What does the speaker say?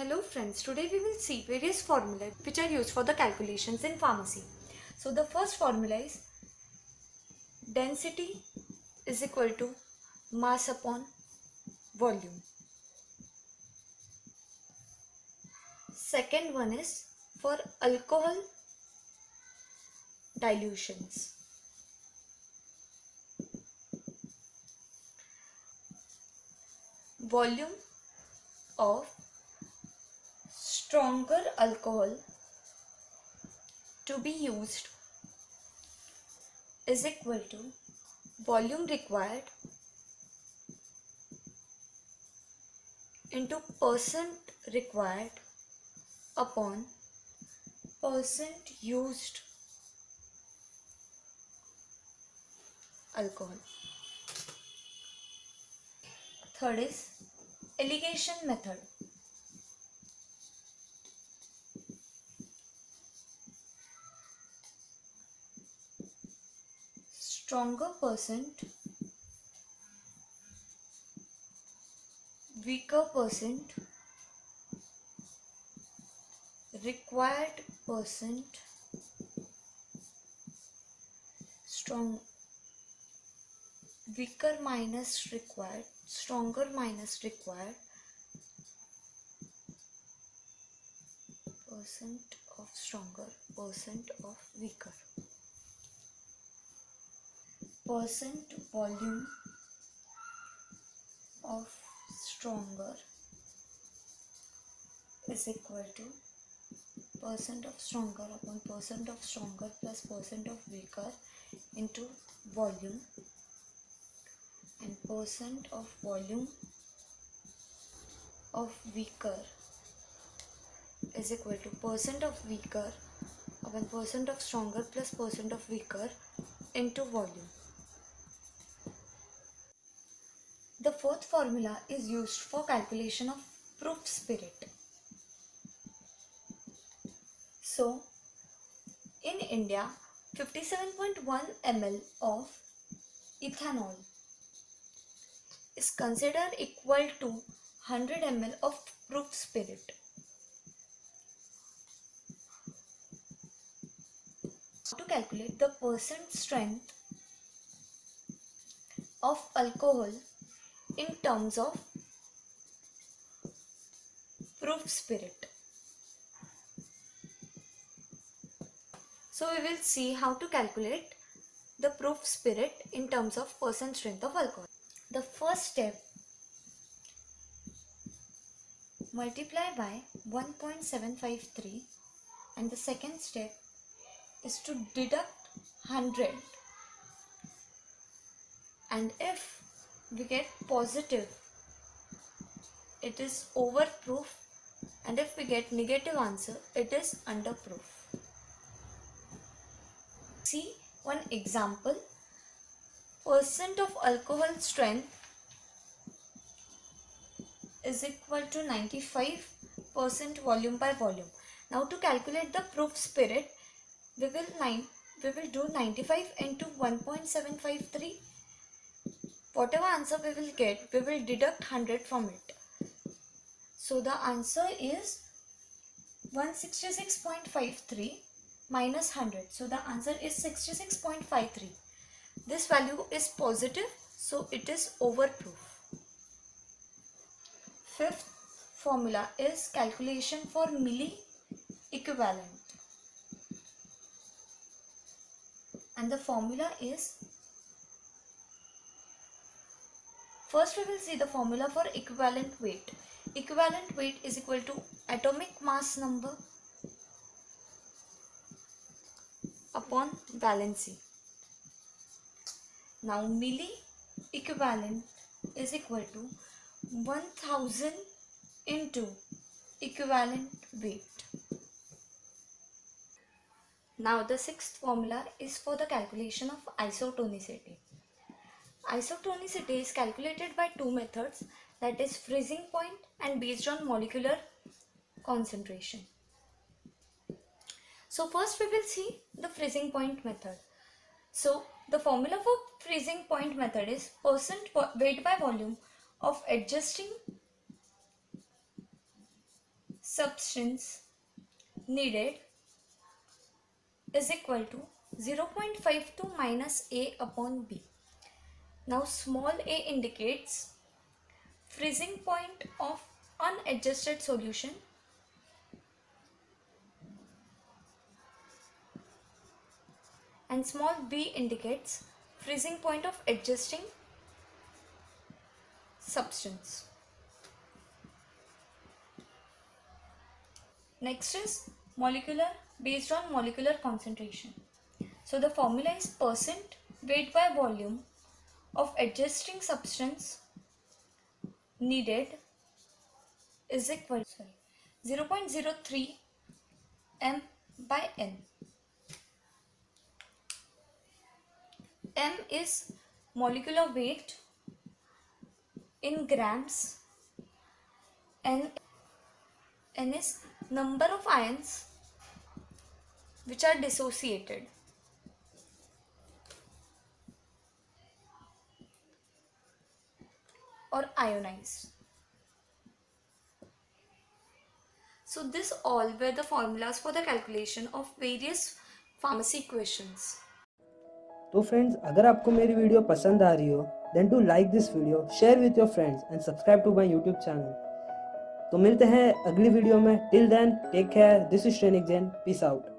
Hello friends, today we will see various formulas which are used for the calculations in pharmacy. So the first formula is density is equal to mass upon volume. Second one is for alcohol dilutions. Volume of stronger alcohol to be used is equal to volume required into percent required upon percent used alcohol. Third is allegation method. Stronger percent, weaker percent, required percent, strong, weaker minus required, stronger minus required, percent of stronger, percent of weaker. Percent volume of stronger is equal to percent of stronger upon percent of stronger plus percent of weaker into volume, and percent of volume of weaker is equal to percent of weaker upon percent of stronger plus percent of weaker into volume. The fourth formula is used for calculation of proof spirit. So, in India, 57.1 ml of ethanol is considered equal to 100 ml of proof spirit. To calculate the percent strength of alcohol in terms of proof spirit. So we will see how to calculate the proof spirit in terms of percent strength of alcohol. The first step, multiply by 1.753, and the second step is to deduct 100, and if we get positive, it is overproof, and if we get negative answer, it is underproof. See one example. Percent of alcohol strength is equal to 95% volume by volume. Now to calculate the proof spirit, we will do 95 into 1.753. Whatever answer we will get, we will deduct 100 from it. So the answer is 166.53 minus 100. So the answer is 66.53. This value is positive, so it is overproof. Fifth formula is calculation for milli equivalent. And the formula is, first we will see the formula for equivalent weight. Equivalent weight is equal to atomic mass number upon valency. Now milli equivalent is equal to 1000 into equivalent weight. Now the sixth formula is for the calculation of isotonicity. Isotonicity is calculated by two methods, that is freezing point and based on molecular concentration. So first we will see the freezing point method. So the formula for freezing point method is percent weight by volume of adjusting substance needed is equal to 0.52 minus A upon B. Now small a indicates freezing point of unadjusted solution and small b indicates freezing point of adjusting substance. Next is molecular, based on molecular concentration. So the formula is percent weight by volume of adjusting substance needed is equal to 0.03 m by n. M is molecular weight in grams and n is number of ions which are dissociated. Or ionized. So this all were the formulas for the calculation of various pharmacy equations. तो friends, अगर आपको मेरी video पसंद आ रही हो, then do like this video, share with your friends and subscribe to my YouTube channel. तो मिलते हैं अगली वीडियो में. Till then, take care. This is Shrenik Jain. Peace out.